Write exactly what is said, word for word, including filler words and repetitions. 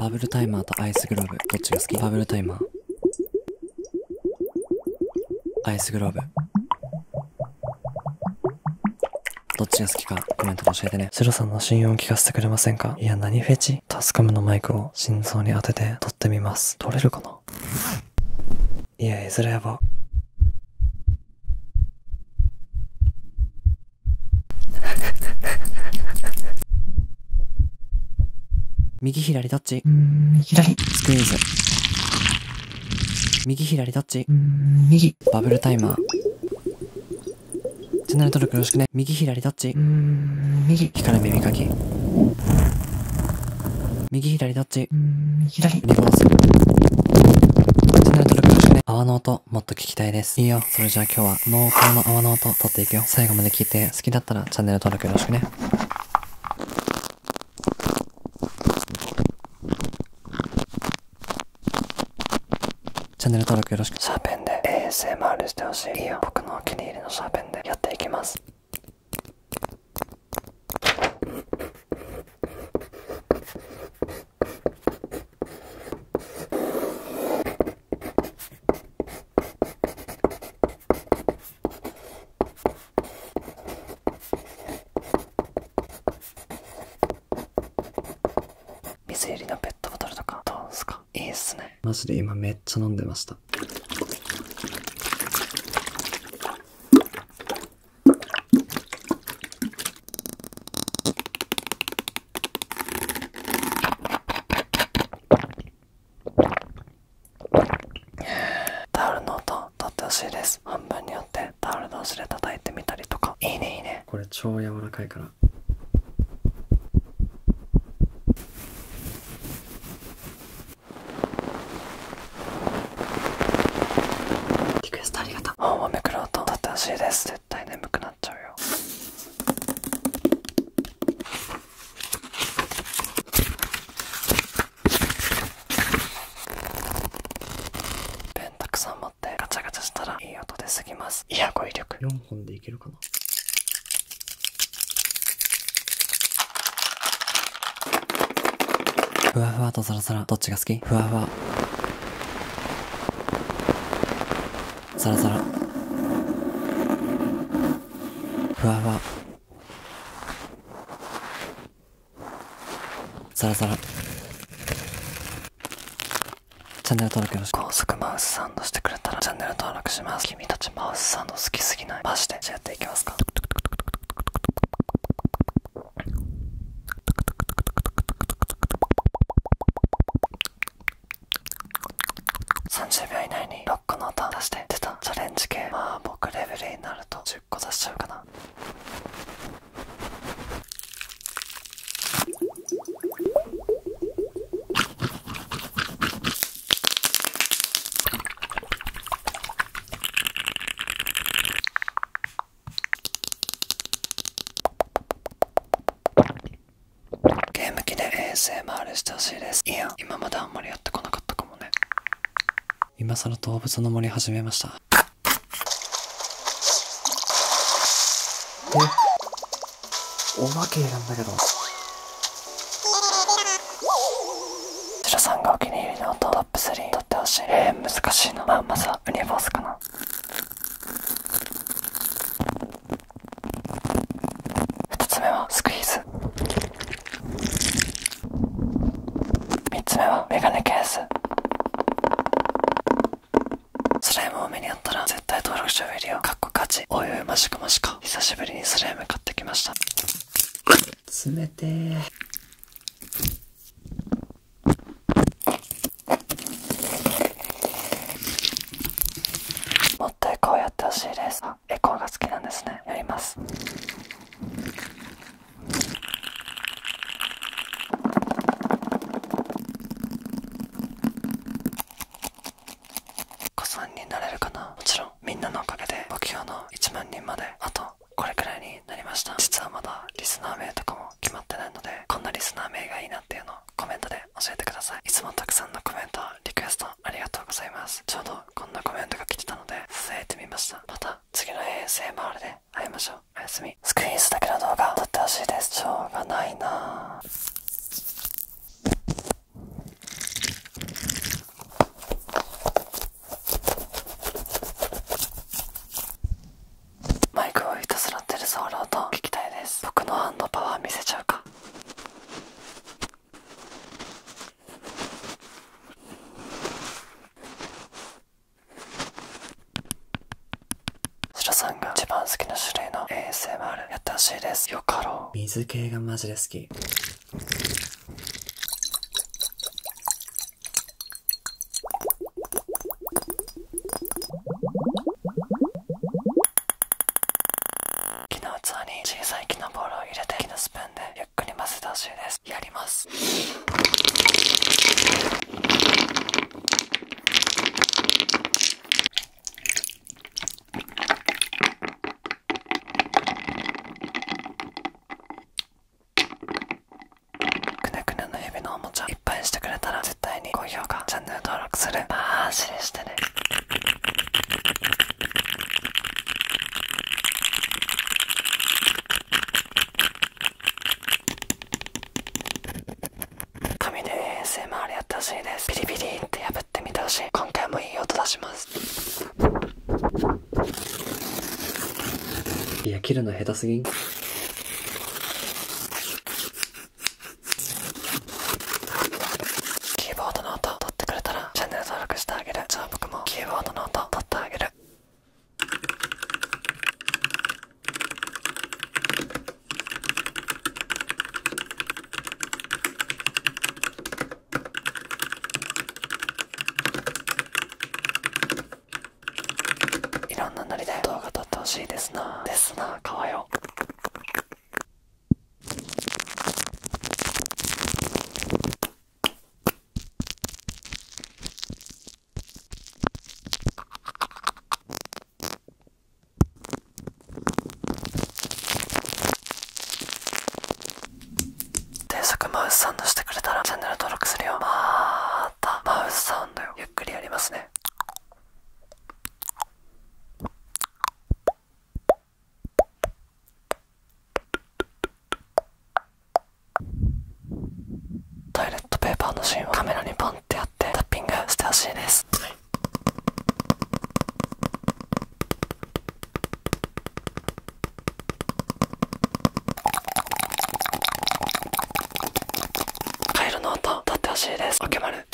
バブルタイマーとアイスグローブどっちが好き？バブルタイマー、アイスグローブどっちが好きかコメントで教えてね。シロさんの心音を聞かせてくれませんか？いや何フェチ？タスカムのマイクを心臓に当てて撮ってみます。撮れるかな？いやいずれやば。右左どっち？右左。スクイーズ。右左どっち？右。バブルタイマー。チャンネル登録よろしくね。右左どっち？右。光る耳かき。右左どっち？左。リボーズ。チャンネル登録よろしくね。泡の音、もっと聞きたいです。いいよ。それじゃあ今日は濃厚な泡の音を撮っていくよ。最後まで聞いて、好きだったらチャンネル登録よろしくね。チャンネル登録よろしく。シャーペンで エーエスエムアール してほしい。いいよ。僕のお気に入りのシャーペンでやっていきます。水入りのペットボトルとかどうですか？いいっすね。マジで今めっちゃ飲んでました。タオルの音取ってほしいです。半分に折ってタオル同士で叩いてみたりとか。いいねいいね。これ超柔らかいから。本をめくる音取ってほしいです。絶対眠くなっちゃうよ。ペンたくさん持ってガチャガチャしたらいい音出すぎます。いや語彙力よんほんでいけるかな。ふわふわとザラザラどっちが好き？ふわふわザラザラふわふわザラザラ。チャンネル登録よろしく。高速マウスサンドしてくれたらチャンネル登録します。君たちマウスサンド好きすぎない？マジでじゃあやっていきますか。さんじゅうびょう以内にろっこの音を出して出たチャレンジ系。まあ僕レベルになるとじゅっこ出しちゃうかな。ゲーム機で エーエスエムアール してほしいです。いいよ。今まであんまりやってこなかったかもね。今更動物の森始めました。え、お化けなんだけど。シロさんがお気に入りの音トップスリー撮ってほしい。えー、難しいな。まあまずはウニボースかな。ふたつめはスクイーズ。みっつめはメガネケース。スライムを目にあったら絶対登録者がいるよ。かっこ勝ち。おいおいマシかマシか。久しぶりにスライム買ってきました。冷てー。もっとエコーやってほしいです。あ、エコーが好きなんですね。やります。いちまんにんまであとこれくらいになりました。実はまだリスナー名とかも決まってないので、こんなリスナー名がいいなっていうのをコメントで教えてください。いつもたくさんのコメントリクエストありがとうございます。ちょうどこんなコメントが来てたので支えてみました。また次の エーエスエムアール で会いましょう。おやすみ。スクイーズだけの動画撮ってほしいです。しょうがないなぁ。エーエスエムアール やってほしいです。よかろう。水系がマジで好き。木の器に小さい木のボールを入れて、木のスプーンでゆっくり混ぜてほしいです。やります。してくれたら絶対に高評価、チャンネル登録する。マジでしてね。紙で エーエスエムアール やってほしいです。ビリビリって破ってみてほしい。今回もいい音出します。いや、切るの下手すぎん。欲しいですなですな。かわよ。低速マウスサウンドしてくれたらチャンネル登録するよ。またマウスサウンドよ。ゆっくりやりますね。カメラにポンってやってタッピングしてほしいです。はい、カエルの音立ってほしいです。オケマル。